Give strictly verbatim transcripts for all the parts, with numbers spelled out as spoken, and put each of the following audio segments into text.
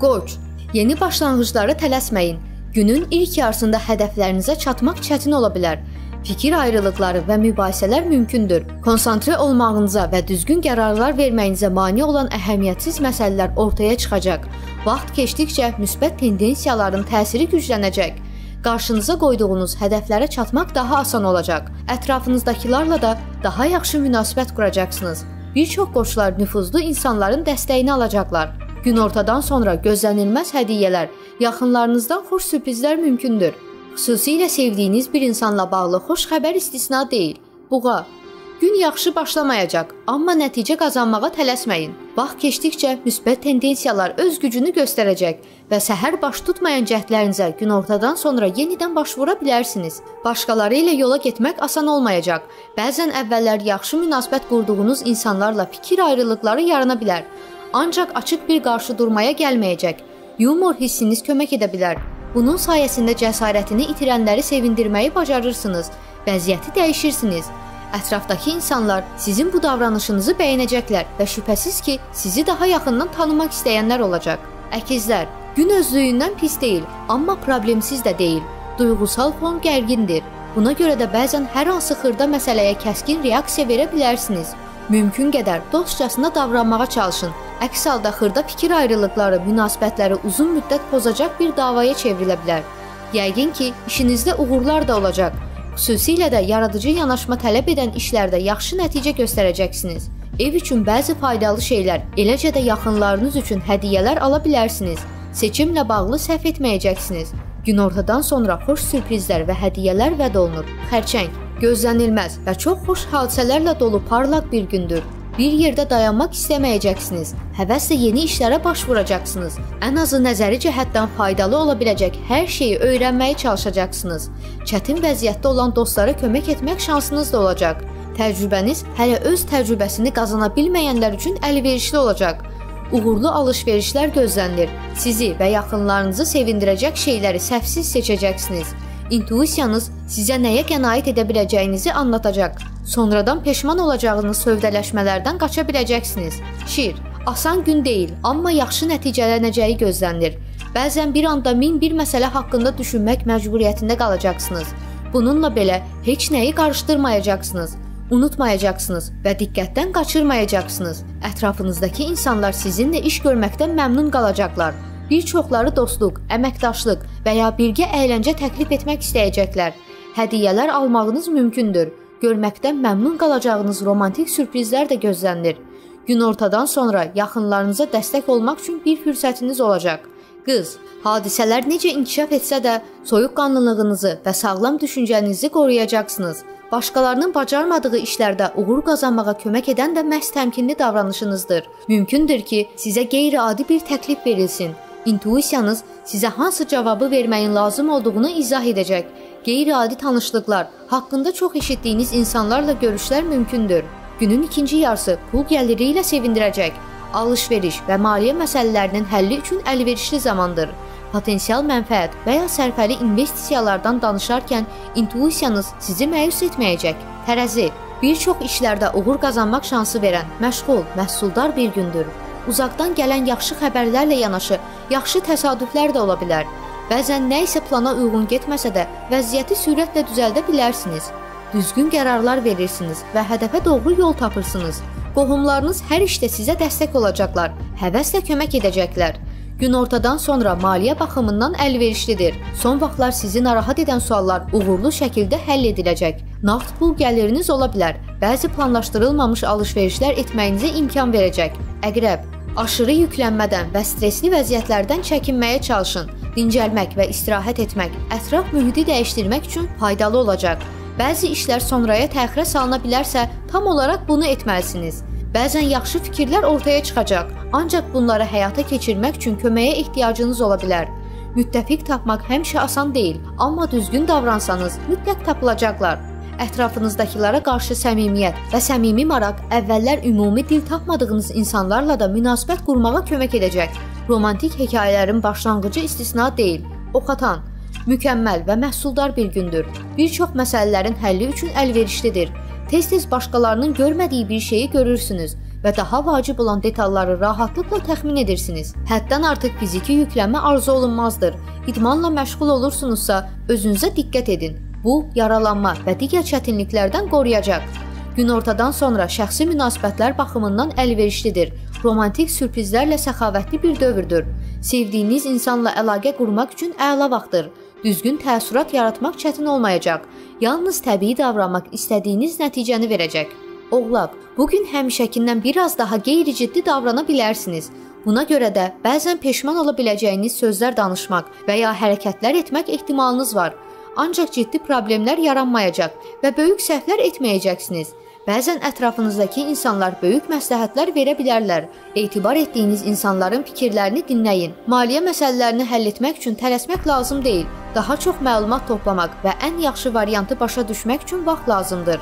Qoç, yeni başlanğıclara tələsməyin. Günün ilk yarısında hədəflərinizə çatmaq çətin ola bilər. Fikir ayrılıqları və mübahisələr mümkündür. Konsantre olmağınıza və düzgün qərarlar verməyinizə mane olan əhəmiyyətsiz məsələlər ortaya çıxacaq. Vaxt keçdikcə müsbət tendensiyaların təsiri güclənəcək. Qarşınıza qoyduğunuz hədəflərə çatmaq daha asan olacaq. Ətrafınızdakilarla da daha yaxşı münasibət quracaqsınız. Bir çox qoçlar nüfuzlu insanların dəstəyini alacaqlar. Günortadan sonra gözlənilməz hədiyyələr, yaxınlarınızdan xoş sürprizlər mümkündür. Xüsusilə sevdiyiniz bir insanla bağlı xoş xəbər istisna deyil. Buğa, gün yaxşı başlamayacaq, amma nəticə qazanmağa tələsməyin. Vaxt keçdikcə müsbət tendensiyalar öz gücünü göstərəcək və səhər baş tutmayan cəhdlərinizə gün ortadan sonra yenidən başvura bilərsiniz. Başqaları ilə yola getmək asan olmayacaq. Bəzən əvvəllər yaxşı münasibət qurduğunuz insanlarla fikir ayrılıqları yarana bilər. Ancaq açıq bir qarşı durmaya gəlməyəcək. Yumor hissiniz kömək edə bilər. Bunun sayəsində cəsarətini itirənləri sevindirməyi bacarırsınız, vəziyyəti dəyişirsiniz. Ətrafdakı insanlar sizin bu davranışınızı bəyənəcəklər və şübhəsiz ki, sizi daha yaxından tanımaq istəyənlər olacaq. Əkizlər, gün özlüyündən pis deyil, amma problemsiz də deyil. Duyğusal fon gərgindir. Buna görə də bəzən hər hansı xırda məsələyə kəskin reaksiya verə bilərsiniz. Mümkün qədər dostcasına davranmağa çalışın. Əks halda xırda fikir ayrılıqları, münasibətləri uzun müddət pozacaq bir davaya çevrilə bilər. Yəqin ki, işinizdə uğurlar da olacaq. Xüsusilə də yaradıcı yanaşma tələb edən işlərdə yaxşı nəticə göstərəcəksiniz. Ev üçün bəzi faydalı şeylər, eləcə də yaxınlarınız üçün hədiyyələr ala bilərsiniz. Seçimlə bağlı səhv etməyəcəksiniz. Günortadan sonra xoş sürprizlər və hədiyyələr vəd olunur. Xərçəng, gözlənilməz və çox xoş hadisələrlə dolu parlaq bir gündür. Bir yerdə dayanmaq istəməyəcəksiniz, həvəslə yeni işlərə baş vuracaqsınız. Ən azı nəzəri cəhətdən faydalı ola biləcək hər şeyi öyrənməyə çalışacaqsınız. Çətin vəziyyətdə olan dostlara kömək etmək şansınız da olacaq. Təcrübəniz hələ öz təcrübəsini qazana bilməyənlər üçün əlverişli olacaq. Uğurlu alış-verişlər gözlənilir. Sizi və yaxınlarınızı sevindirəcək şeyləri səhvsiz seçəcəksiniz. İntuisiyanız sizə nəyə qənaət edə biləcəyinizi anlatacaq. Sonradan peşman olacağınız sövdələşmələrdən qaça biləcəksiniz. Şir, asan gün deyil, amma yaxşı nəticələnəcəyi gözlənilir. Bəzən bir anda min bir məsələ haqqında düşünmək məcburiyyətində qalacaqsınız. Bununla belə heç nəyi qarışdırmayacaqsınız, unutmayacaqsınız və diqqətdən qaçırmayacaqsınız. Ətrafınızdakı insanlar sizinlə iş görməkdən məmnun qalacaqlar. Bir çoxları dostluq, əməkdaşlıq və ya birgə əyləncə təklif etmək istəyəcəklər. Hədiyyələr almağınız mümkündür. Görməkdən məmnun qalacağınız romantik sürprizlər də gözlənilir. Gün ortadan sonra yaxınlarınıza dəstək olmaq üçün bir fürsətiniz olacaq. Qız, hadisələr necə inkişaf etsə də, soyuqqanlılığınızı və sağlam düşüncənizi qoruyacaqsınız. Başqalarının bacarmadığı işlərdə uğur qazanmağa kömək edən də məhz təmkinli davranışınızdır. Mümkündür ki, sizə qeyri-adi bir təklif verilsin. İntuisiyanız sizə hansı cavabı verməyin lazım olduğunu izah edəcək. Qeyri-adi tanışlıqlar, haqqında çox eşitdiyiniz insanlarla görüşlər mümkündür. Günün ikinci yarısı pul gəliri ilə sevindirəcək. Alış-veriş və maliyyə məsələlərinin həlli üçün əlverişli zamandır. Potensial mənfəət və ya sərfəli investisiyalardan danışarkən intuisiyanız sizi məyus etməyəcək. Tərəzi, bir çox işlərdə uğur qazanmaq şansı verən, məşğul, məhsuldar bir gündür. Uzaqdan gələn yaxşı xəbərlərlə yanaşı, yaxşı təsadüflər də ola bilər. Bəzən nə isə plana uyğun getməsə də, vəziyyəti sürətlə düzəldə bilərsiniz. Düzgün qərarlar verirsiniz və hədəfə doğru yol tapırsınız. Qohumlarınız hər işdə sizə dəstək olacaqlar, həvəslə kömək edəcəklər. Gün ortadan sonra maliyyə baxımından əlverişlidir. Son vaxtlar sizi narahat edən suallar uğurlu şəkildə həll ediləcək. Nağd pul gəliriniz ola bilər. Bəzi planlaşdırılmamış alış-verişlər etməyinizə imkan verəcək. Əqrəb, aşırı yüklənmədən və stresli vəziyyətlərdən çəkinməyə çalışın. Dincəlmək və istirahət etmək, ətraf mühiti dəyişdirmək üçün faydalı olacaq. Bəzi işlər sonraya təxirə salına bilərsə, tam olaraq bunu etməlisiniz. Bəzən yaxşı fikirlər ortaya çıxacaq, ancaq bunları həyata keçirmək üçün köməyə ehtiyacınız ola bilər. Müttəfiq tapmaq həmişə asan deyil, amma düzgün davransanız mütləq tapılacaqlar. Ətrafınızdakilara qarşı səmimiyyət və səmimi maraq əvvəllər ümumi dil tapmadığınız insanlarla da münasibət qurmağa kömək edəcək. Romantik hekayələrin başlanğıcı istisna deyil. Ox atan, mükəmməl və məhsuldar bir gündür. Bir çox məsələlərin həlli üçün əlverişlidir. Tez-tez başqalarının görmədiyi bir şeyi görürsünüz. və daha vacib olan detalları rahatlıqla təxmin edirsiniz. Həddən artıq fiziki yüklənmə arzu olunmazdır. İdmanla məşğul olursunuzsa, özünüzə diqqət edin. Bu, yaralanma və digər çətinliklərdən qoruyacaq. Günortadan sonra şəxsi münasibətlər baxımından əlverişlidir. Romantik sürprizlərlə səxavətli bir dövrdür. Sevdiyiniz insanla əlaqə qurmaq üçün əla vaxtdır. Düzgün təəssürat yaratmaq çətin olmayacaq. Yalnız təbii davranmaq istədiyiniz nəticəni verəcək. Oğlaq, bugün həmişəkindən biraz daha qeyri-ciddi davrana bilərsiniz. Buna görə də bəzən peşman ola biləcəyiniz sözlər danışmaq və ya hərəkətlər etmək ehtimalınız var. Ancaq ciddi problemlər yaranmayacaq və böyük səhvlər etməyəcəksiniz. Bəzən ətrafınızdakı insanlar böyük məsləhətlər verə bilərlər. Etibar etdiyiniz insanların fikirlərini dinləyin. Maliyyə məsələlərini həll etmək üçün tələsmək lazım deyil. Daha çox məlumat toplamaq və ən yaxşı variantı başa düşmək üçün vaxt lazımdır.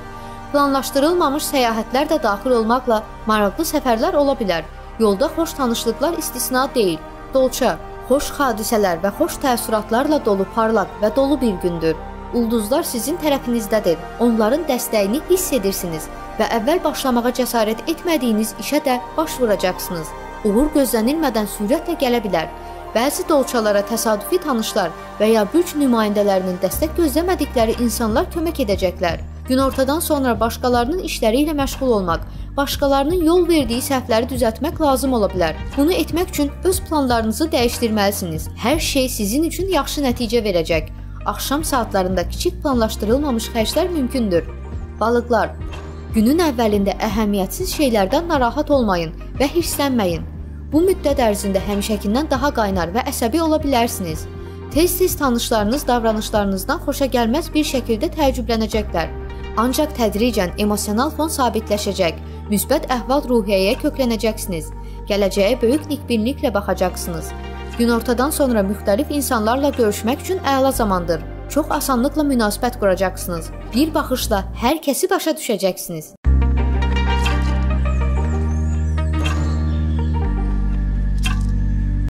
Planlaşdırılmamış səyahətlər də daxil olmaqla maraqlı səfərlər ola bilər. Yolda xoş tanışlıqlar istisna deyil. Dolça, xoş hadisələr və xoş təəssüratlarla dolu parlaq və dolu bir gündür. Ulduzlar sizin tərəfinizdədir, onların dəstəyini hiss edirsiniz və əvvəl başlamağa cəsarət etmədiyiniz işə də baş vuracaqsınız. Uğur gözlənilmədən sürətlə gələ bilər. Bəzi dolçalara təsadüfi tanışlar və ya güc nümayəndələrinin dəstək gözləmədikləri insanlar kömək edəcəklər. Günortadan sonra başqalarının işləri ilə məşğul olmaq, başqalarının yol verdiyi səhvləri düzəltmək lazım ola bilər. Bunu etmək üçün öz planlarınızı dəyişdirməlisiniz. Hər şey sizin üçün yaxşı nəticə verəcək. Axşam saatlarında kiçik planlaşdırılmamış xərclər mümkündür. Balıqlar, günün əvvəlində əhəmiyyətsiz şeylərdən narahat olmayın və hirslənməyin. Bu müddət ərzində həmişəkindən daha qaynar və əsəbi ola bilərsiniz. Tez-tez tanışlarınız davranışlarınızdan xoşa gəlməz bir şəkildə təəccüblənəcəklər. Ancaq tədricən emosional fon sabitləşəcək, müsbət əhval-ruhiyyəyə köklənəcəksiniz. Gələcəyə böyük nikbinliklə baxacaqsınız. Günortadan sonra müxtəlif insanlarla görüşmək üçün əla zamandır. Çox asanlıqla münasibət quracaqsınız. Bir baxışla hər kəsi başa düşəcəksiniz.